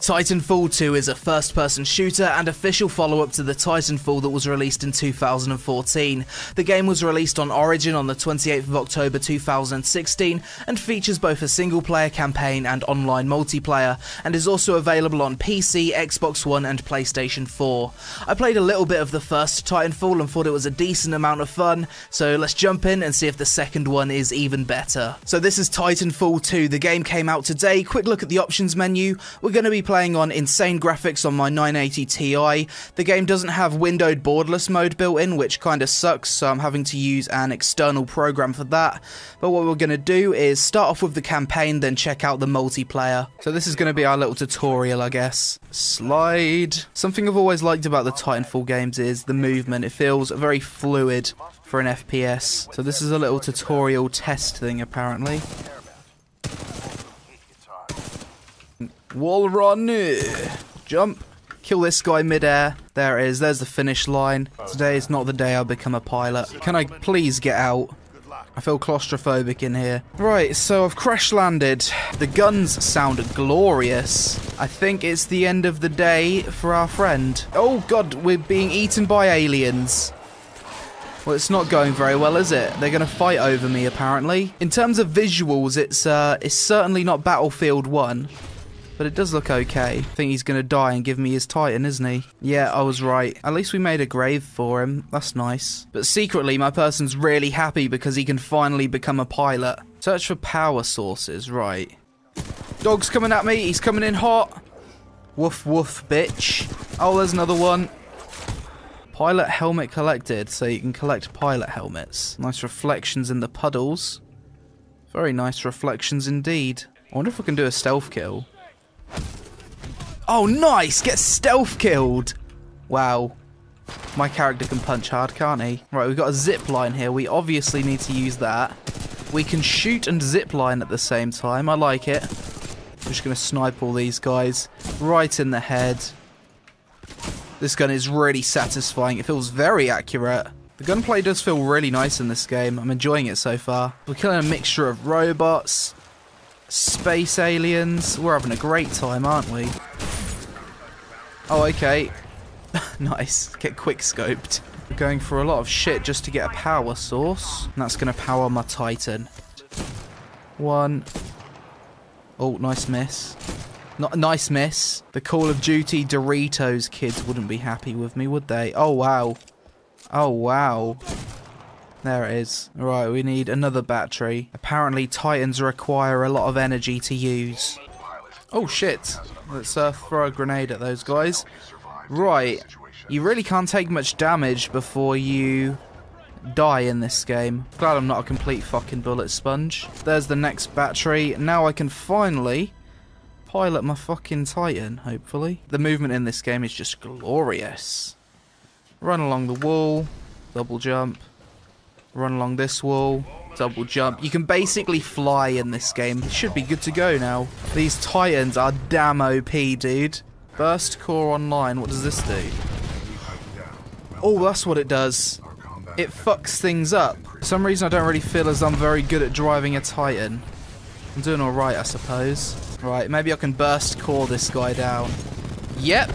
Titanfall 2 is a first-person shooter and official follow-up to the Titanfall that was released in 2014. The game was released on Origin on the 28th of October 2016 and features both a single-player campaign and online multiplayer, and is also available on PC, Xbox One and PlayStation 4. I played a little bit of the first Titanfall and thought it was a decent amount of fun, so let's jump in and see if the second one is even better. So this is Titanfall 2. The game came out today. Quick look at the options menu. We're going to be playing on insane graphics on my 980 Ti. The game doesn't have windowed borderless mode built in, which kind of sucks, so I'm having to use an external program for that. But what we're going to do is start off with the campaign, then check out the multiplayer. So this is going to be our little tutorial, I guess. Slide. Something I've always liked about the Titanfall games is the movement. It feels very fluid for an FPS. So this is a little tutorial test thing, apparently. Wall run, jump, kill this guy midair. There it is, there's the finish line. Today is not the day I become a pilot. Can I please get out? I feel claustrophobic in here. Right, so I've crash landed. The guns sounded glorious. I think it's the end of the day for our friend. Oh god, we're being eaten by aliens. Well, it's not going very well, is it? They're going to fight over me, apparently. In terms of visuals, it's certainly not Battlefield 1. But it does look okay. I think he's gonna die and give me his Titan, isn't he? Yeah, I was right. At least we made a grave for him. That's nice. But secretly, my person's really happy because he can finally become a pilot. Search for power sources, right. Dog's coming at me. He's coming in hot. Woof woof, bitch. Oh, there's another one. Pilot helmet collected, so you can collect pilot helmets. Nice reflections in the puddles. Very nice reflections indeed. I wonder if we can do a stealth kill. Oh, nice! Get stealth killed! Wow. My character can punch hard, can't he? Right, we've got a zip line here. We obviously need to use that. We can shoot and zip line at the same time. I like it. I'm just going to snipe all these guys right in the head. This gun is really satisfying. It feels very accurate. The gunplay does feel really nice in this game. I'm enjoying it so far. We're killing a mixture of robots, space aliens. We're having a great time, aren't we? Oh, okay. Nice. Get quick-scoped. We're going for a lot of shit just to get a power source. And that's going to power my Titan. One. Oh, nice miss. Not nice miss. The Call of Duty Doritos kids wouldn't be happy with me, would they? Oh, wow. Oh, wow. There it is. Right, we need another battery. Apparently, Titans require a lot of energy to use. Oh, shit. Let's throw a grenade at those guys. Right. You really can't take much damage before you die in this game. Glad I'm not a complete fucking bullet sponge. There's the next battery. Now I can finally pilot my fucking Titan, hopefully. The movement in this game is just glorious. Run along the wall. Double jump. Run along this wall. Double jump. You can basically fly in this game. It should be good to go now. These Titans are damn OP, dude. Burst core online. What does this do? Oh, that's what it does. It fucks things up. For some reason, I don't really feel as I'm very good at driving a Titan. I'm doing all right, I suppose. Right, maybe I can burst core this guy down. Yep.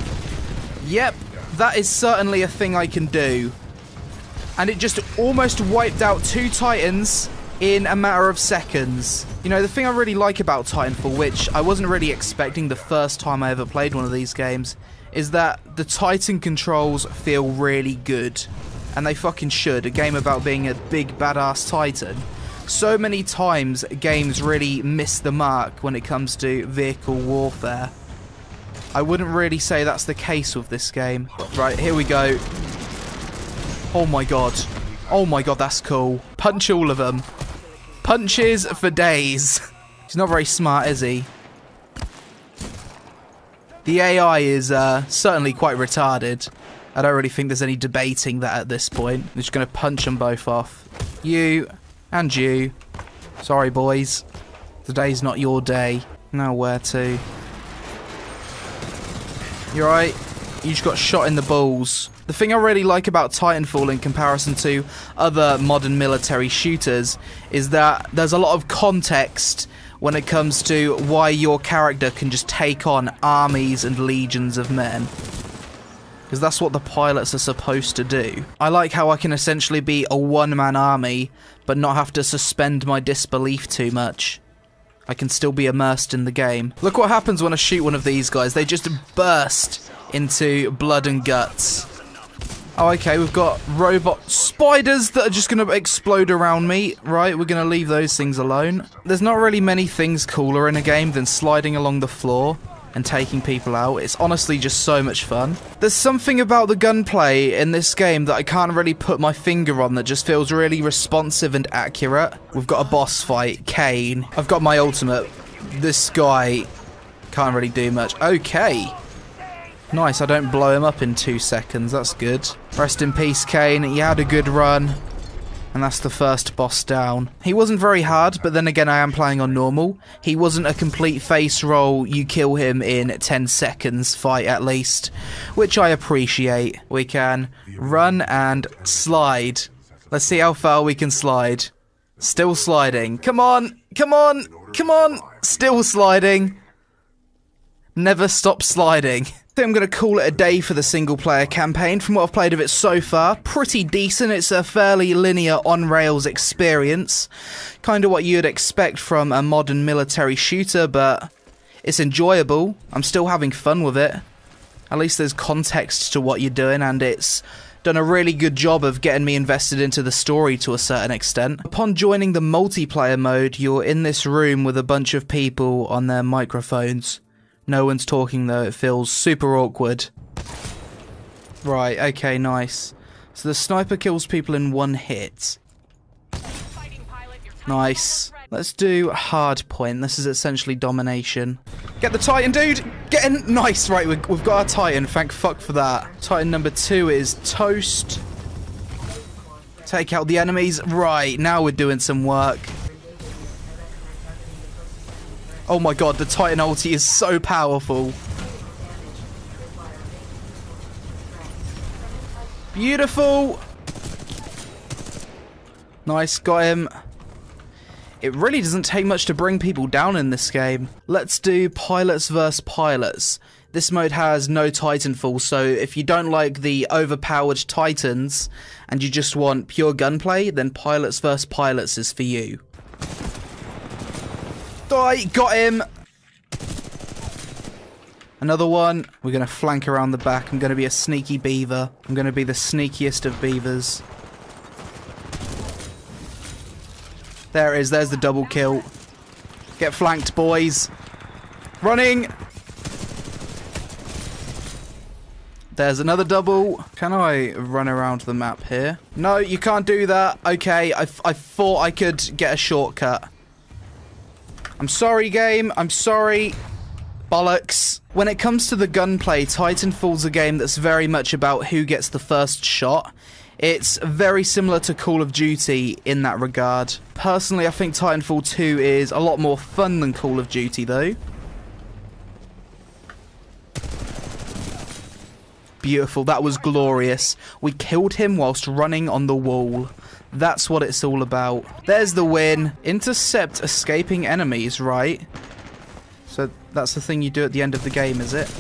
Yep. That is certainly a thing I can do. And it just almost wiped out two Titans in a matter of seconds. You know, the thing I really like about Titanfall, which I wasn't really expecting the first time I ever played one of these games, is that the Titan controls feel really good. And they fucking should. A game about being a big, badass Titan. So many times, games really miss the mark when it comes to vehicle warfare. I wouldn't really say that's the case with this game. Right, here we go. Oh my god. Oh my god, that's cool. Punch all of them. Punches for days. He's not very smart, is he? The AI is certainly quite retarded. I don't really think there's any debating that at this point. I'm just going to punch them both off. You and you. Sorry, boys. Today's not your day. Now where to? You alright? You just got shot in the balls. The thing I really like about Titanfall in comparison to other modern military shooters is that there's a lot of context when it comes to why your character can just take on armies and legions of men. Because that's what the pilots are supposed to do. I like how I can essentially be a one-man army, but not have to suspend my disbelief too much. I can still be immersed in the game. Look what happens when I shoot one of these guys. They just burst into blood and guts. Oh, okay, we've got robot spiders that are just going to explode around me. Right, we're going to leave those things alone. There's not really many things cooler in a game than sliding along the floor and taking people out. It's honestly just so much fun. There's something about the gunplay in this game that I can't really put my finger on that just feels really responsive and accurate. We've got a boss fight, Kane. I've got my ultimate. This guy can't really do much. Okay. Nice, I don't blow him up in 2 seconds. That's good. Rest in peace, Kane. You had a good run. And that's the first boss down. He wasn't very hard, but then again I am playing on normal. He wasn't a complete face roll, you kill him in 10 seconds fight at least, which I appreciate. We can run and slide. Let's see how far we can slide. Still sliding. Come on, come on, come on. Still sliding. Never stop sliding. I think I'm going to call it a day for the single player campaign. From what I've played of it so far, pretty decent. It's a fairly linear on-rails experience. Kind of what you'd expect from a modern military shooter, but it's enjoyable. I'm still having fun with it. At least there's context to what you're doing, and it's done a really good job of getting me invested into the story to a certain extent. Upon joining the multiplayer mode, you're in this room with a bunch of people on their microphones. No one's talking though, it feels super awkward. Right, okay, nice. So the sniper kills people in one hit. Nice. Let's do hard point. This is essentially domination. Get the Titan, dude! Get in! Nice, right, we've got our Titan, thank fuck for that. Titan number 2 is toast. Take out the enemies. Right, now we're doing some work. Oh my god, the Titan ulti is so powerful. Beautiful. Nice, got him. It really doesn't take much to bring people down in this game. Let's do pilots versus pilots. This mode has no Titanfall, so if you don't like the overpowered Titans and you just want pure gunplay, then pilots versus pilots is for you. Die! Got him! Another one. We're going to flank around the back. I'm going to be a sneaky beaver. I'm going to be the sneakiest of beavers. There it is. There's the double kill. Get flanked, boys. Running! There's another double. Can I run around the map here? No, you can't do that. Okay, I thought I could get a shortcut. I'm sorry, game. I'm sorry. Bollocks. When it comes to the gunplay, Titanfall's a game that's very much about who gets the first shot. It's very similar to Call of Duty in that regard. Personally, I think Titanfall 2 is a lot more fun than Call of Duty, though. Beautiful. That was glorious. We killed him whilst running on the wall. That's what it's all about. There's the win. Intercept escaping enemies, right? So that's the thing you do at the end of the game, is it?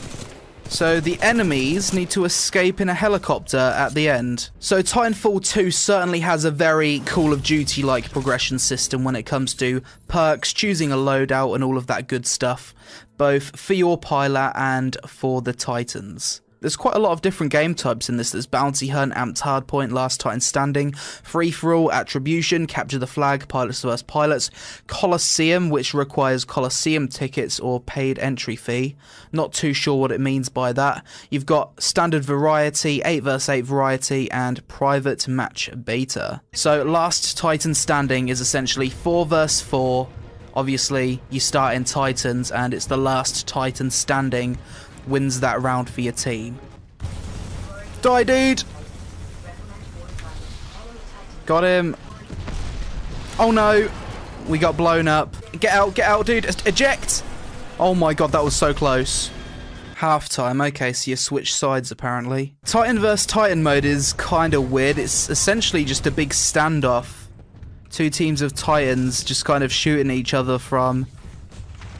So the enemies need to escape in a helicopter at the end. So Titanfall 2 certainly has a very Call of Duty-like progression system when it comes to perks, choosing a loadout and all of that good stuff, both for your pilot and for the Titans. There's quite a lot of different game types in this. There's Bounty Hunt, Amped Hardpoint, Last Titan Standing, Free For All, Attribution, Capture the Flag, Pilots vs. Pilots, Colosseum, which requires Colosseum tickets or paid entry fee. Not too sure what it means by that. You've got Standard Variety, 8 vs. 8 Variety, and Private Match Beta. So Last Titan Standing is essentially 4 vs. 4. Obviously, you start in Titans, and it's the last Titan standing wins that round for your team. Die, dude! Got him. Oh no, we got blown up. Get out, dude. Eject! Oh my god, that was so close. Halftime, okay, so you switch sides apparently. Titan vs. Titan mode is kind of weird. It's essentially just a big standoff. Two teams of Titans just kind of shooting each other from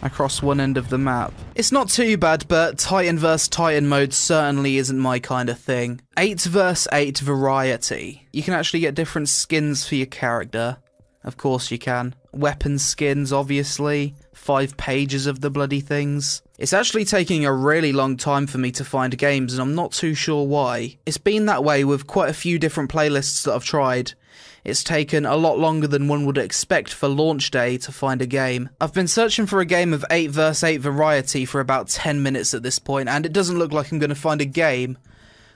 across one end of the map. It's not too bad, but Titan vs Titan mode certainly isn't my kind of thing. 8 vs 8 variety. You can actually get different skins for your character. Of course you can. Weapon skins, obviously. 5 pages of the bloody things. It's actually taking a really long time for me to find games, and I'm not too sure why. It's been that way with quite a few different playlists that I've tried. It's taken a lot longer than one would expect for launch day to find a game. I've been searching for a game of 8 vs 8 variety for about 10 minutes at this point, and it doesn't look like I'm going to find a game.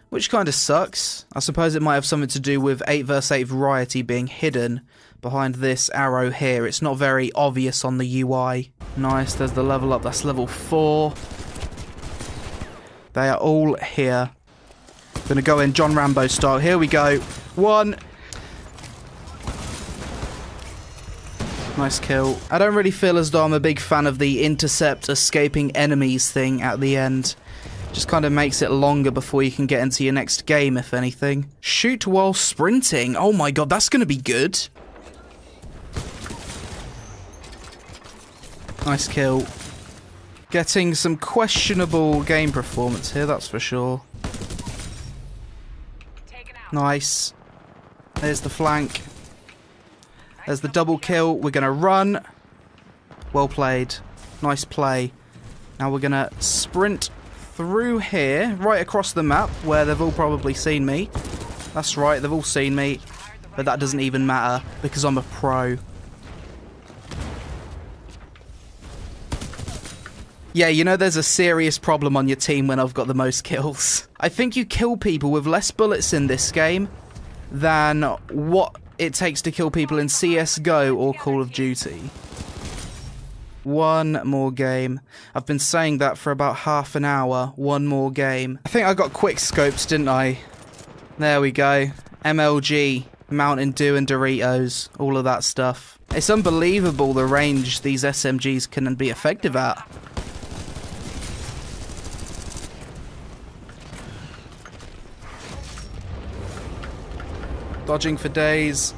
Which kind of sucks. I suppose it might have something to do with 8 vs 8 variety being hidden behind this arrow here. It's not very obvious on the UI. Nice, there's the level up. That's level 4. They are all here. Gonna go in John Rambo style. Here we go. 1. Nice kill. I don't really feel as though I'm a big fan of the intercept escaping enemies thing at the end. Just kind of makes it longer before you can get into your next game, if anything. Shoot while sprinting. Oh my god, that's going to be good. Nice kill. Getting some questionable game performance here, that's for sure. Nice. There's the flank. There's the double kill. We're going to run. Well played. Nice play. Now we're going to sprint through here, right across the map, where they've all probably seen me. That's right, they've all seen me, but that doesn't even matter, because I'm a pro. Yeah, you know there's a serious problem on your team when I've got the most kills. I think you kill people with less bullets in this game than what it takes to kill people in CSGO or Call of Duty. One more game. I've been saying that for about half an hour. One more game. I think I got quick scopes, didn't I? There we go. MLG, Mountain Dew and Doritos, all of that stuff. It's unbelievable the range these SMGs can be effective at. Dodging for days.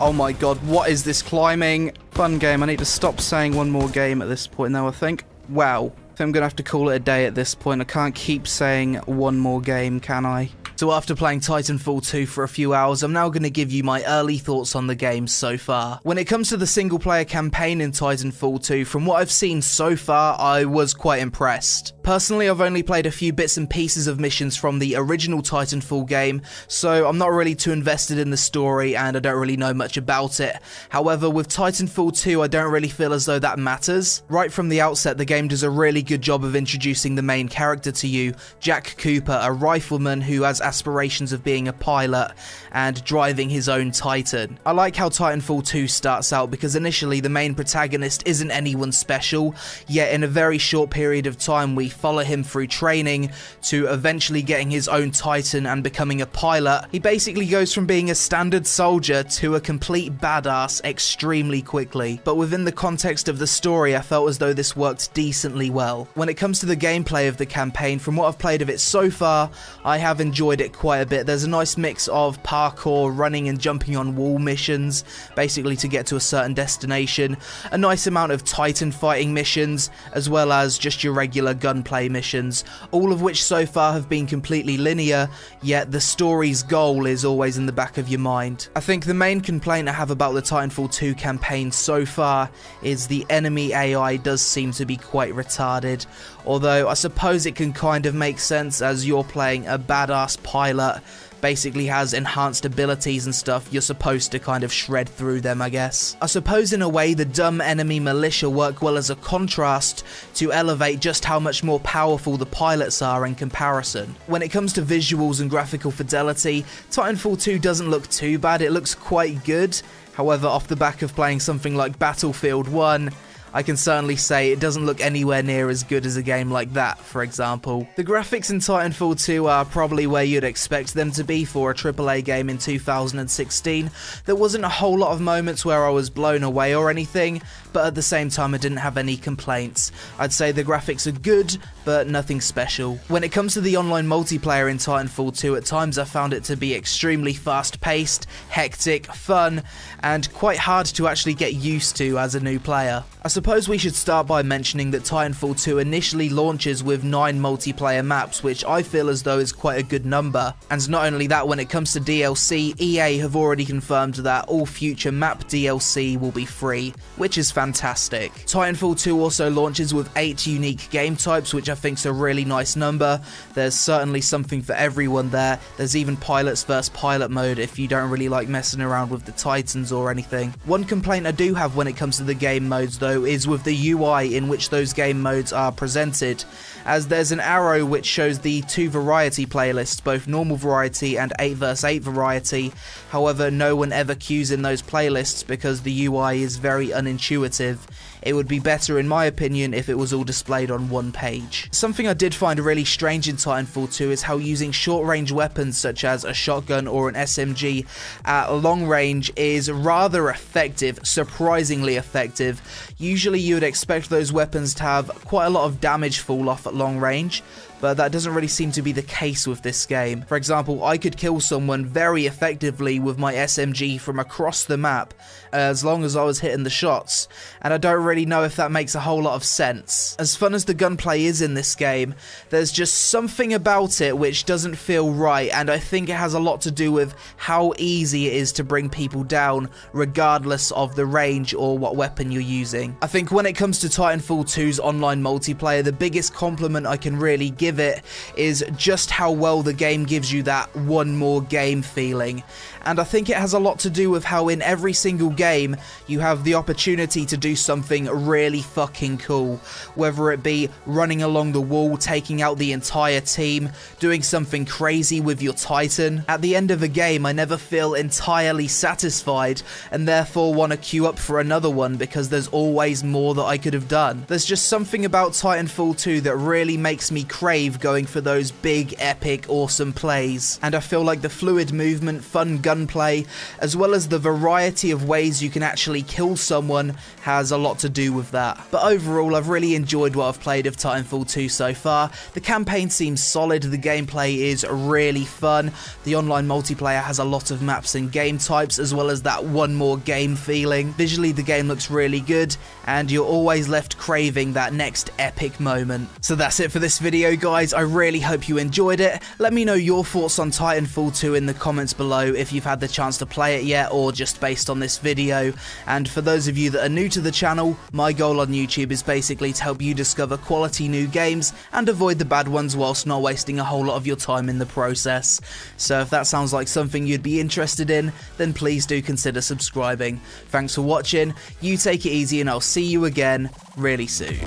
Oh my god, what is this climbing? Fun game. I need to stop saying one more game at this point now, I think. Wow. I think I'm going to have to call it a day at this point. I can't keep saying one more game, can I? So after playing Titanfall 2 for a few hours, I'm now going to give you my early thoughts on the game so far. When it comes to the single player campaign in Titanfall 2, from what I've seen so far, I was quite impressed. Personally, I've only played a few bits and pieces of missions from the original Titanfall game, so I'm not really too invested in the story and I don't really know much about it. However, with Titanfall 2, I don't really feel as though that matters. Right from the outset, the game does a really good job of introducing the main character to you, Jack Cooper, a rifleman who has aspirations of being a pilot and driving his own Titan. I like how Titanfall 2 starts out because initially the main protagonist isn't anyone special, yet in a very short period of time we follow him through training to eventually getting his own Titan and becoming a pilot. He basically goes from being a standard soldier to a complete badass extremely quickly. But within the context of the story, I felt as though this worked decently well. When it comes to the gameplay of the campaign, from what I've played of it so far, I have enjoyed it quite a bit. There's a nice mix of parkour, running and jumping on wall missions, basically to get to a certain destination, a nice amount of Titan fighting missions, as well as just your regular gunplay missions, all of which so far have been completely linear, yet the story's goal is always in the back of your mind. I think the main complaint I have about the Titanfall 2 campaign so far is the enemy AI does seem to be quite retarded, although I suppose it can kind of make sense as you're playing a badass pilot, basically has enhanced abilities and stuff, you're supposed to kind of shred through them, I guess. I suppose in a way the dumb enemy militia work well as a contrast to elevate just how much more powerful the pilots are in comparison. When it comes to visuals and graphical fidelity, Titanfall 2 doesn't look too bad, it looks quite good. However, off the back of playing something like Battlefield 1, I can certainly say it doesn't look anywhere near as good as a game like that, for example. The graphics in Titanfall 2 are probably where you'd expect them to be for a AAA game in 2016. There wasn't a whole lot of moments where I was blown away or anything, but at the same time I didn't have any complaints. I'd say the graphics are good, but nothing special. When it comes to the online multiplayer in Titanfall 2, at times I found it to be extremely fast-paced, hectic, fun, and quite hard to actually get used to as a new player. I suppose we should start by mentioning that Titanfall 2 initially launches with 9 multiplayer maps, which I feel as though is quite a good number. And not only that, when it comes to DLC, EA have already confirmed that all future map DLC will be free, which is fantastic. Titanfall 2 also launches with 8 unique game types, which I think is a really nice number. There's certainly something for everyone there. There's even Pilots vs Pilot mode if you don't really like messing around with the Titans or anything. One complaint I do have when it comes to the game modes though is with the UI in which those game modes are presented, as there's an arrow which shows the 2 variety playlists, both normal variety and 8 vs 8 variety. However, no one ever queues in those playlists because the UI is very unintuitive. It would be better in my opinion if it was all displayed on one page. Something I did find really strange in Titanfall 2 is how using short range weapons such as a shotgun or an SMG at long range is rather effective, surprisingly effective. Usually you would expect those weapons to have quite a lot of damage fall off at long range, but that doesn't really seem to be the case with this game. For example, I could kill someone very effectively with my SMG from across the map, as long as I was hitting the shots, and I don't really know if that makes a whole lot of sense. As fun as the gunplay is in this game, there's just something about it which doesn't feel right, and I think it has a lot to do with how easy it is to bring people down, regardless of the range or what weapon you're using. I think when it comes to Titanfall 2's online multiplayer, the biggest compliment I can really give it is just how well the game gives you that one more game feeling. And I think it has a lot to do with how in every single game you have the opportunity to do something really fucking cool, whether it be running along the wall, taking out the entire team, doing something crazy with your Titan. At the end of a game, I never feel entirely satisfied and therefore want to queue up for another one, because there's always more that I could have done. There's just something about Titanfall 2 that really makes me crave going for those big, epic, awesome plays. And I feel like the fluid movement, fun gunplay, as well as the variety of ways you can actually kill someone has a lot to do with that. But overall, I've really enjoyed what I've played of Titanfall 2 so far. The campaign seems solid, the gameplay is really fun, the online multiplayer has a lot of maps and game types, as well as that one more game feeling. Visually, the game looks really good, and you're always left craving that next epic moment. So that's it for this video, guys. I really hope you enjoyed it. Let me know your thoughts on Titanfall 2 in the comments below if you've had the chance to play it yet, or just based on this video. And for those of you that are new to the channel, my goal on YouTube is basically to help you discover quality new games and avoid the bad ones whilst not wasting a whole lot of your time in the process. So if that sounds like something you'd be interested in, then please do consider subscribing. Thanks for watching, you take it easy, and I'll see you again really soon.